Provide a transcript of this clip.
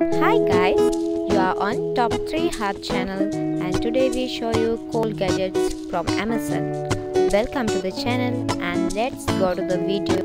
Hi guys, you are on Top 3 HUB channel and today we show you cool gadgets from Amazon. Welcome to the channel and let's go to the video.